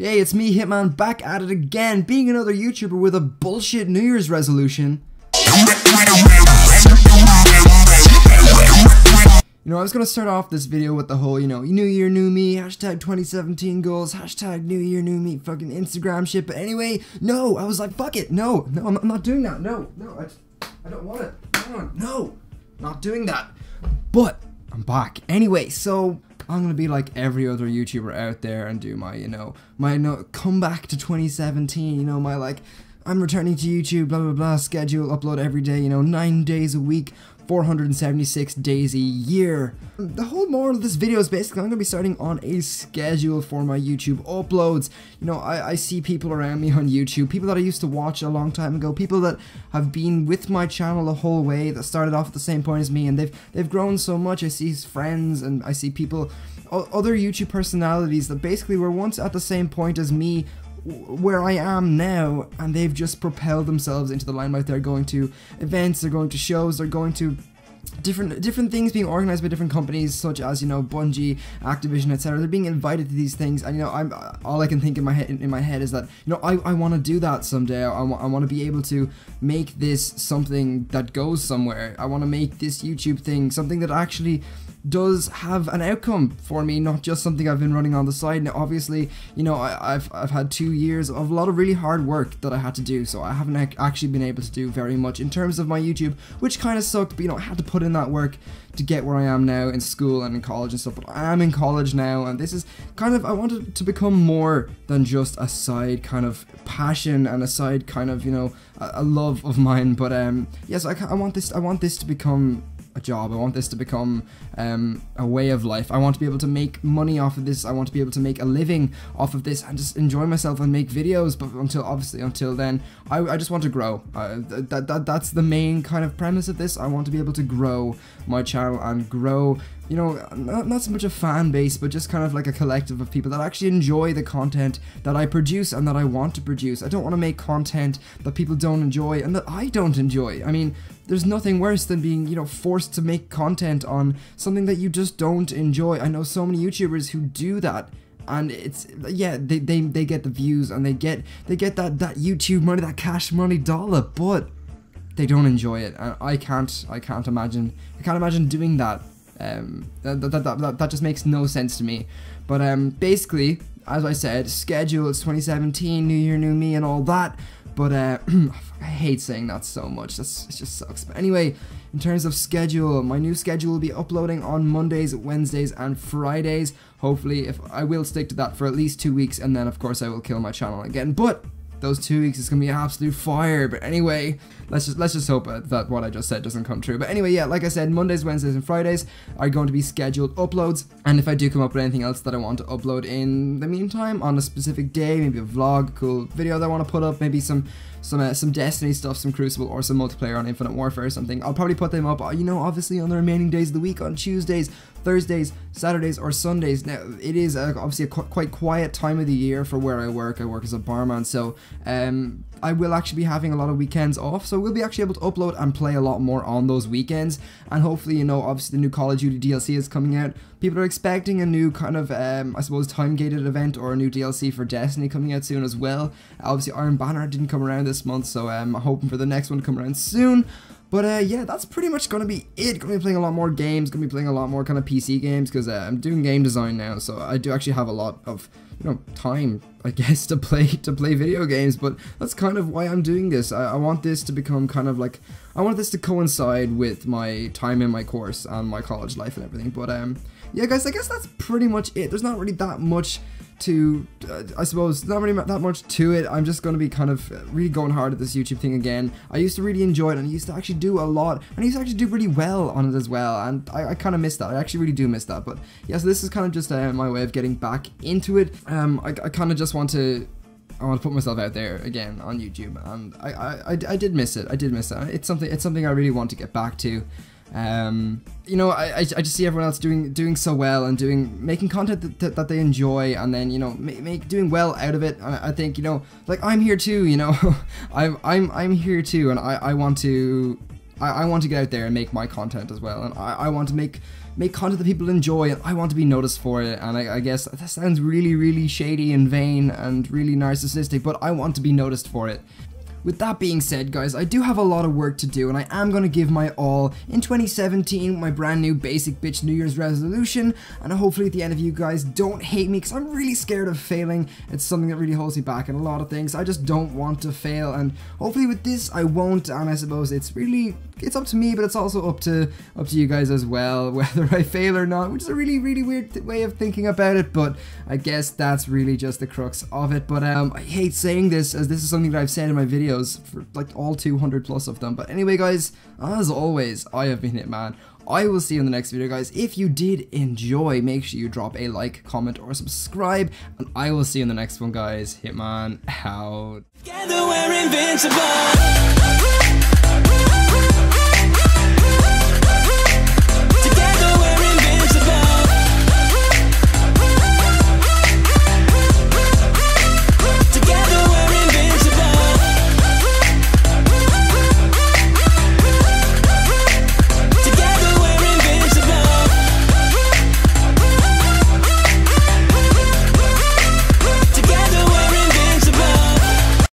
Yay, it's me, Hitman, back at it again, being another YouTuber with a bullshit New Year's resolution. You know, I was gonna start off this video with the whole, you know, New Year, New Me, hashtag 2017 goals, hashtag New Year, New Me, fucking Instagram shit, but anyway, no, I was like, fuck it, no, I'm not doing that, no, I don't want it, no, not doing that, but I'm back. Anyway, so I'm gonna be like every other YouTuber out there and do my, you know, comeback to 2017, you know, my like, I'm returning to YouTube, blah blah blah, schedule, upload every day, you know, 9 days a week, 476 days a year. The whole moral of this video is basically I'm gonna be starting on a schedule for my YouTube uploads. You know, I see people around me on YouTube, people that I used to watch a long time ago, people that have been with my channel the whole way, that started off at the same point as me, and they've grown so much. I see friends and I see people, other YouTube personalities that basically were once at the same point as me, where I am now, and they've just propelled themselves into the limelight. They're going to events, they're going to shows, they're going to different things being organized by different companies such as, you know, Bungie, Activision, etc. They're being invited to these things, and you know, I'm all I can think in my head is that, you know, I want to do that someday. I want to be able to make this something that goes somewhere. I want to make this YouTube thing something that actually does have an outcome for me, not just something I've been running on the side. Now, obviously, you know, I've had 2 years of a lot of really hard work that I had to do, so I haven't actually been able to do very much in terms of my YouTube, which kind of sucked. But you know, I had to put in that work to get where I am now in school and in college and stuff. But I am in college now, and this is kind of, I wanted to become more than just a side kind of passion and a side kind of, you know, a love of mine. But yes, I want this. I want this to become a job. I want this to become a way of life. I want to be able to make money off of this. I want to be able to make a living off of this and just enjoy myself and make videos. But until then, I just want to grow. That's the main kind of premise of this. I want to be able to grow my channel and grow, you know, not so much a fan base, but just kind of like a collective of people that actually enjoy the content that I produce and that I want to produce. I don't want to make content that people don't enjoy and that I don't enjoy. I mean, there's nothing worse than being, you know, forced to make content on something that you just don't enjoy. I know so many YouTubers who do that, and it's, yeah, they get the views and they get that YouTube money, that cash money dollar, but they don't enjoy it. And I can't imagine doing that. That just makes no sense to me. But basically, as I said, schedule, it's 2017, New Year, New Me, and all that. But I hate saying that so much. It just sucks. But anyway, in terms of schedule, my new schedule will be uploading on Mondays, Wednesdays, and Fridays. Hopefully, if I will stick to that for at least 2 weeks, and then of course I will kill my channel again. But those 2 weeks is gonna be absolute fire. But anyway, let's just hope that what I just said doesn't come true. But anyway, yeah, like I said, Mondays, Wednesdays, and Fridays are going to be scheduled uploads. And if I do come up with anything else that I want to upload in the meantime on a specific day, maybe a vlog, cool video that I want to put up, maybe some Destiny stuff, some Crucible, or some multiplayer on Infinite Warfare or something, I'll probably put them up, you know, obviously on the remaining days of the week, on Tuesdays, Thursdays, Saturdays, or Sundays. Now, it is obviously a quite quiet time of the year for where I work. I work as a barman, so I will actually be having a lot of weekends off, so we'll be actually able to upload and play a lot more on those weekends. And hopefully, you know, obviously the new Call of Duty DLC is coming out. People are expecting a new kind of, I suppose, time-gated event or a new DLC for Destiny coming out soon as well. Obviously, Iron Banner didn't come around this month, so I'm hoping for the next one to come around soon. But yeah, that's pretty much gonna be it. Gonna be playing a lot more games, gonna be playing a lot more kind of PC games, because I'm doing game design now, so I do actually have a lot of, you know, time, I guess, to play video games. But that's kind of why I'm doing this. I want this to become kind of like, I want this to coincide with my time in my course and my college life and everything. But yeah, guys, I guess that's pretty much it. There's not really that much to, I suppose, not really that much to it. I'm just going to be kind of really going hard at this YouTube thing again. I used to really enjoy it, and I used to actually do a lot, and I used to actually do really well on it as well, and I kind of miss that. I actually really do miss that. But yeah, so this is kind of just my way of getting back into it. I kind of just want to, put myself out there again on YouTube, and I did miss it. I did miss it. It's something I really want to get back to. You know, I just see everyone else doing so well and making content that they enjoy, and then, you know, doing well out of it. And I think, you know, like, I'm here too, you know, I'm here too, and I want to get out there and make my content as well, and I want to make make content that people enjoy, and I want to be noticed for it. And I guess that sounds really, really shady and vain and really narcissistic, but I want to be noticed for it. With that being said, guys, I do have a lot of work to do, and I am going to give my all in 2017, my brand new basic bitch New Year's resolution, and hopefully at the end of you guys don't hate me, because I'm really scared of failing. It's something that really holds me back in a lot of things. I just don't want to fail, and hopefully with this I won't, and I suppose it's really, it's up to me, but it's also up to you guys as well, whether I fail or not, which is a really, really weird way of thinking about it, but I guess that's really just the crux of it. But I hate saying this, as this is something that I've said in my videos for like all 200 plus of them. But anyway, guys, as always, I have been Hitman. I will see you in the next video, guys. If you did enjoy, make sure you drop a like, comment, or subscribe, and I will see you in the next one, guys. Hitman out. Together we're invincible.